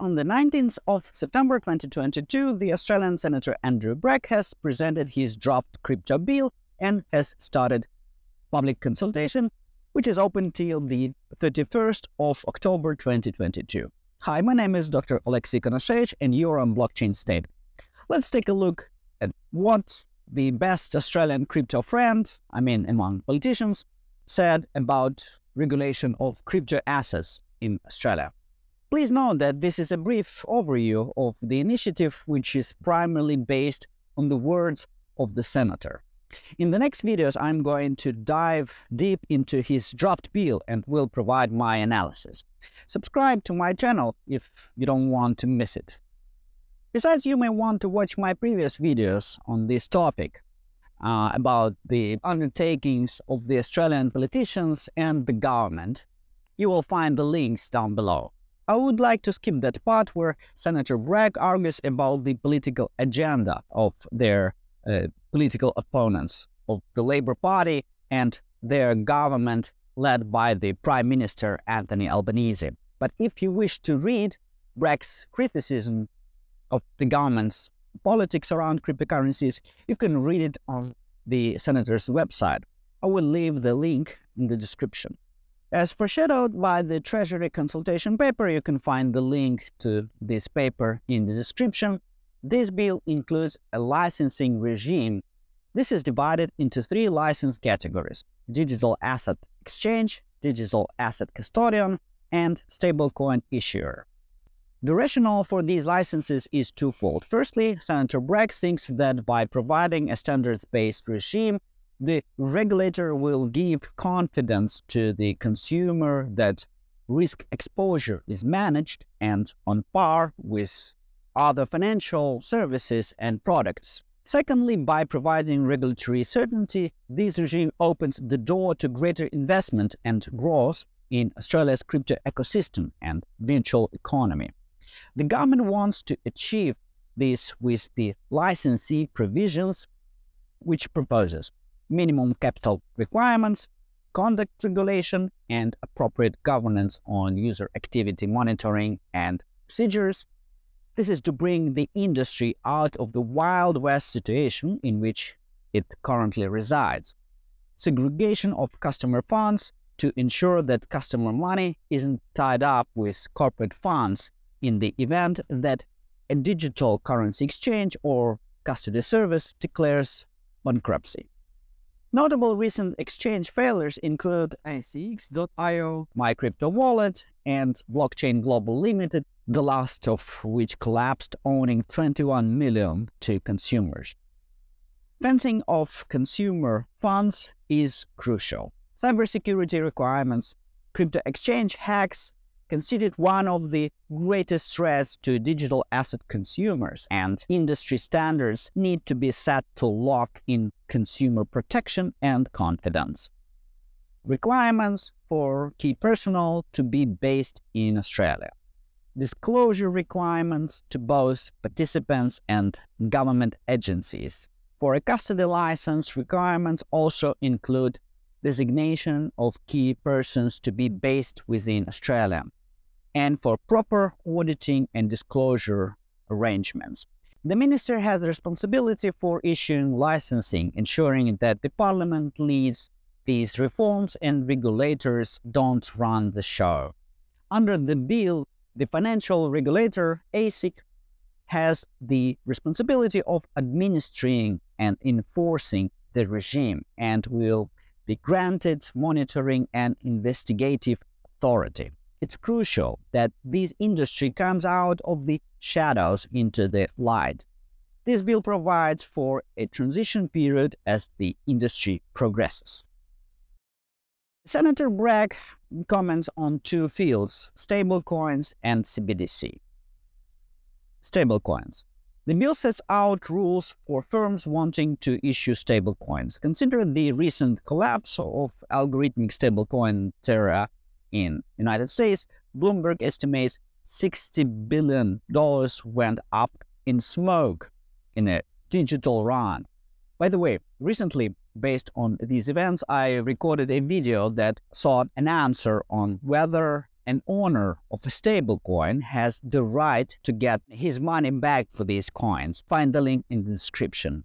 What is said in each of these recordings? On the 19th of September 2022, the Australian Senator Andrew Bragg has presented his draft crypto bill and has started public consultation, which is open till the 31st of October 2022. Hi, my name is Dr. Alexey Konoshevich, and you're on Blockchain State. Let's take a look at what the best Australian crypto friend, I mean among politicians, said about regulation of crypto assets in Australia. Please note that this is a brief overview of the initiative, which is primarily based on the words of the senator. In the next videos, I'm going to dive deep into his draft bill and will provide my analysis. Subscribe to my channel if you don't want to miss it. Besides, you may want to watch my previous videos on this topic about the undertakings of the Australian politicians and the government. You will find the links down below. I would like to skip that part where Senator Bragg argues about the political agenda of their political opponents of the Labor Party and their government led by the Prime Minister Anthony Albanese. But if you wish to read Bragg's criticism of the government's politics around cryptocurrencies, you can read it on the senator's website. I will leave the link in the description. As foreshadowed by the Treasury consultation paper, you can find the link to this paper in the description. This bill includes a licensing regime. This is divided into three license categories: digital asset exchange, digital asset custodian, and stablecoin issuer. The rationale for these licenses is twofold. Firstly, Senator Bragg thinks that by providing a standards-based regime, the regulator will give confidence to the consumer that risk exposure is managed and on par with other financial services and products. Secondly, by providing regulatory certainty, this regime opens the door to greater investment and growth in Australia's crypto ecosystem and virtual economy. The government wants to achieve this with the licensee provisions, which proposes minimum capital requirements, conduct regulation, and appropriate governance on user activity monitoring and procedures. This is to bring the industry out of the Wild West situation in which it currently resides. Segregation of customer funds to ensure that customer money isn't tied up with corporate funds in the event that a digital currency exchange or custody service declares bankruptcy. Notable recent exchange failures include ICX.io, MyCryptoWallet, and Blockchain Global Limited, the last of which collapsed, owing $21 million to consumers. Fencing of consumer funds is crucial. Cybersecurity requirements, crypto exchange hacks, considered one of the greatest threats to digital asset consumers, and industry standards need to be set to lock in consumer protection and confidence. Requirements for key personnel to be based in Australia. Disclosure requirements to both participants and government agencies. For a custody license, requirements also include designation of key persons to be based within Australia, and for proper auditing and disclosure arrangements. The minister has responsibility for issuing licensing, ensuring that the parliament leads these reforms and regulators don't run the show. Under the bill, the financial regulator, ASIC, has the responsibility of administering and enforcing the regime and will be granted monitoring and investigative authority. It's crucial that this industry comes out of the shadows into the light. This bill provides for a transition period as the industry progresses. Senator Bragg comments on two fields, stablecoins and CBDC. Stablecoins. The bill sets out rules for firms wanting to issue stablecoins. Consider the recent collapse of algorithmic stablecoin Terra in the United States. Bloomberg estimates $60 billion went up in smoke in a digital run. By the way, recently, based on these events, I recorded a video that sought an answer on whether an owner of a stablecoin has the right to get his money back for these coins. Find the link in the description.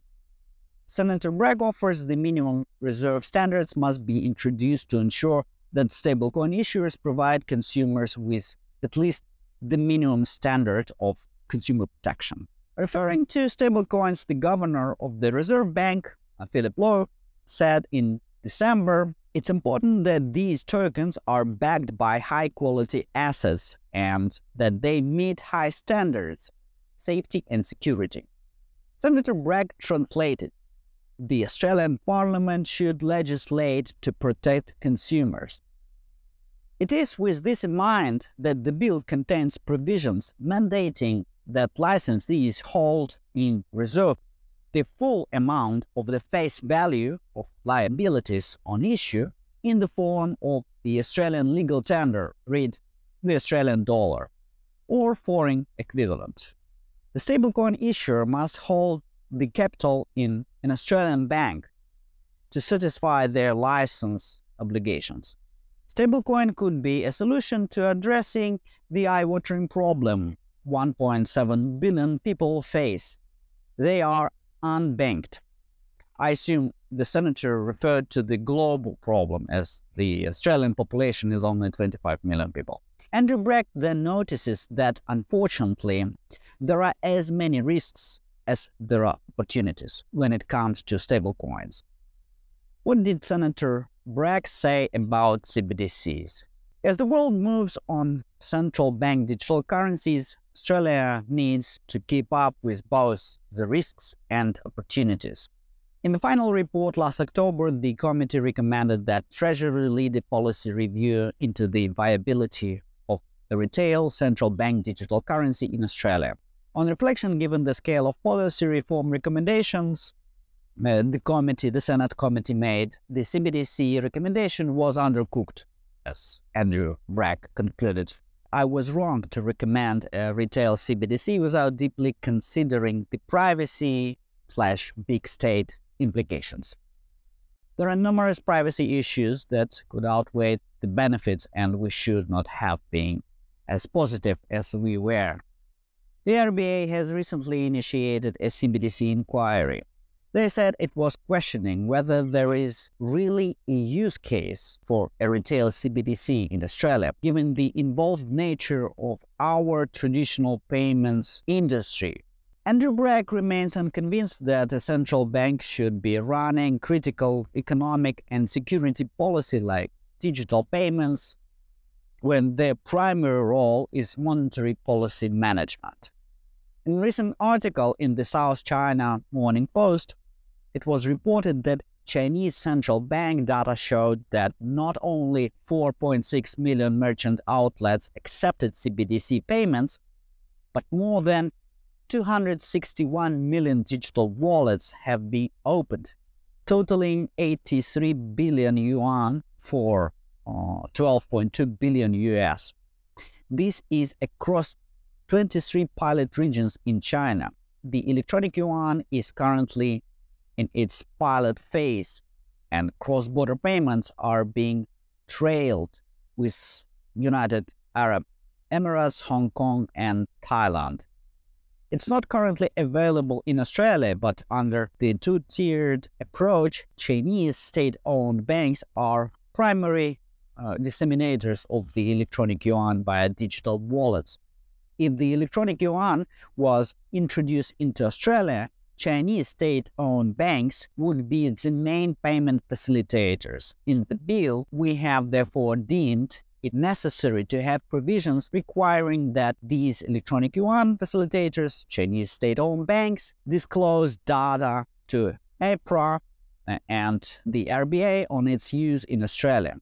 Senator Bragg offers the minimum reserve standards must be introduced to ensure that stablecoin issuers provide consumers with at least the minimum standard of consumer protection. Referring to stablecoins, the governor of the Reserve Bank, Philip Lowe, said in December, "It's important that these tokens are backed by high-quality assets and that they meet high standards, safety and security." Senator Bragg translated, "The Australian Parliament should legislate to protect consumers." It is with this in mind that the bill contains provisions mandating that licensees hold in reserve the full amount of the face value of liabilities on issue in the form of the Australian legal tender, read the Australian dollar, or foreign equivalent. The stablecoin issuer must hold the capital in an Australian bank to satisfy their license obligations. Stablecoin could be a solution to addressing the eye-watering problem 1.7 billion people face. They are unbanked. I assume the senator referred to the global problem, as the Australian population is only 25 million people. Andrew Bragg then notices that, unfortunately, there are as many risks as there are opportunities when it comes to stablecoins. What did Senator Bragg say about CBDCs? As the world moves on central bank digital currencies, Australia needs to keep up with both the risks and opportunities. In the final report last October, the committee recommended that Treasury lead a policy review into the viability of the retail central bank digital currency in Australia. On reflection, given the scale of policy reform recommendations, the Senate committee made, the CBDC recommendation was undercooked, as Andrew Bragg concluded. "I was wrong to recommend a retail CBDC without deeply considering the privacy/big state implications. There are numerous privacy issues that could outweigh the benefits, and we should not have been as positive as we were." The RBA has recently initiated a CBDC inquiry. They said it was questioning whether there is really a use case for a retail CBDC in Australia, given the involved nature of our traditional payments industry. Andrew Bragg remains unconvinced that a central bank should be running critical economic and security policy like digital payments when their primary role is monetary policy management. In a recent article in the South China Morning Post, it was reported that Chinese central bank data showed that not only 4.6 million merchant outlets accepted CBDC payments, but more than 261 million digital wallets have been opened, totaling 83 billion yuan for 12.2 billion US. This is across 23 pilot regions in China. The electronic yuan is currently in its pilot phase, and cross-border payments are being trailed with United Arab Emirates, Hong Kong, and Thailand. It's not currently available in Australia, but under the two-tiered approach, Chinese state-owned banks are primary disseminators of the electronic yuan via digital wallets. If the electronic yuan was introduced into Australia, Chinese state-owned banks would be the main payment facilitators. In the bill, we have therefore deemed it necessary to have provisions requiring that these electronic yuan facilitators, Chinese state-owned banks, disclose data to APRA and the RBA on its use in Australia.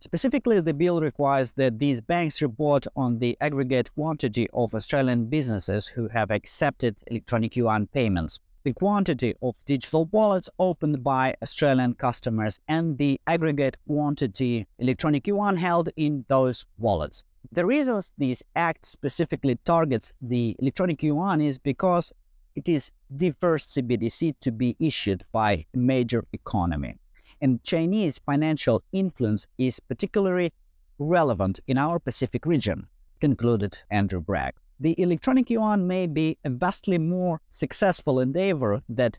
Specifically, the bill requires that these banks report on the aggregate quantity of Australian businesses who have accepted electronic yuan payments, the quantity of digital wallets opened by Australian customers, and the aggregate quantity electronic yuan held in those wallets. The reason this act specifically targets the electronic yuan is because it is the first CBDC to be issued by a major economy, and Chinese financial influence is particularly relevant in our Pacific region, concluded Andrew Bragg. The electronic yuan may be a vastly more successful endeavor than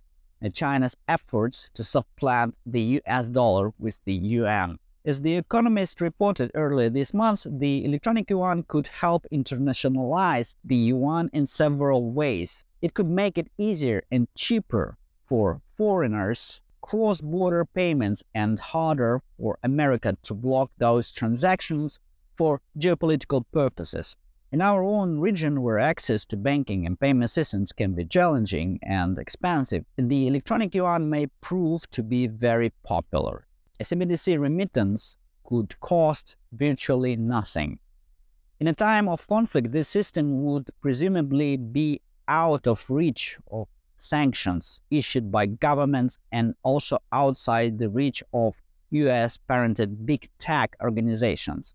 China's efforts to supplant the US dollar with the yuan. As The Economist reported earlier this month, the electronic yuan could help internationalize the yuan in several ways. It could make it easier and cheaper for foreigners, cross-border payments, and harder for America to block those transactions for geopolitical purposes. In our own region, where access to banking and payment systems can be challenging and expensive, the electronic yuan may prove to be very popular. A CBDC remittance could cost virtually nothing. In a time of conflict, this system would presumably be out of reach of sanctions issued by governments and also outside the reach of US-parented big tech organizations.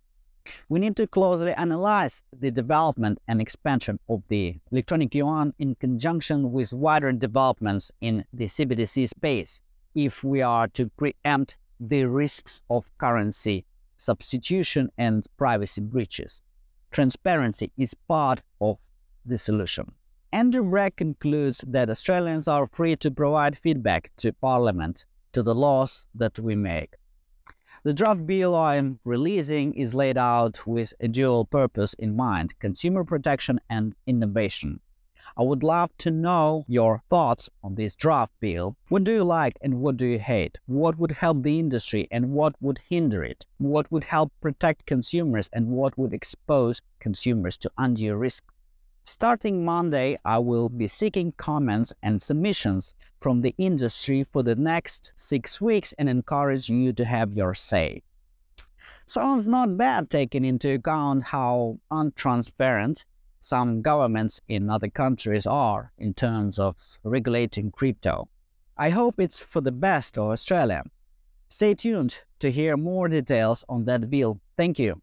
We need to closely analyze the development and expansion of the electronic yuan in conjunction with wider developments in the CBDC space if we are to preempt the risks of currency substitution and privacy breaches. Transparency is part of the solution. Andrew Bragg concludes that Australians are free to provide feedback to Parliament to the laws that we make. The draft bill I am releasing is laid out with a dual purpose in mind: consumer protection and innovation. I would love to know your thoughts on this draft bill. What do you like and what do you hate? What would help the industry and what would hinder it? What would help protect consumers and what would expose consumers to undue risk? Starting Monday, I will be seeking comments and submissions from the industry for the next 6 weeks and encourage you to have your say. Sounds not bad, taking into account how untransparent some governments in other countries are in terms of regulating crypto. I hope it's for the best of Australia. Stay tuned to hear more details on that bill. Thank you.